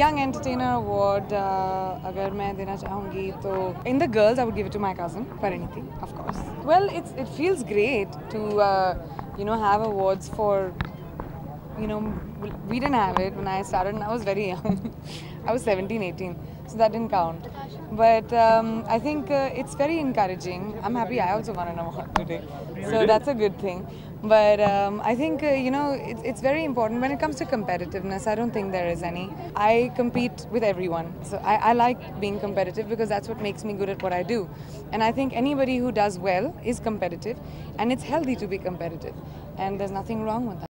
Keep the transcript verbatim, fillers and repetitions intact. Young Entertainer Award, uh, agar main dena chahungi, to in the girls I would give it to my cousin, Pariniti, of course. Well, it's it feels great to uh, you know have awards for, you know, we didn't have it when I started, and I was very young. I was seventeen, eighteen, so that didn't count. But um, I think uh, it's very encouraging. I'm happy I also won an award today, so that's a good thing. But um, I think, uh, you know, it, it's very important when it comes to competitiveness. I don't think there is any. I compete with everyone. So I, I like being competitive because that's what makes me good at what I do. And I think anybody who does well is competitive, and it's healthy to be competitive. And there's nothing wrong with that.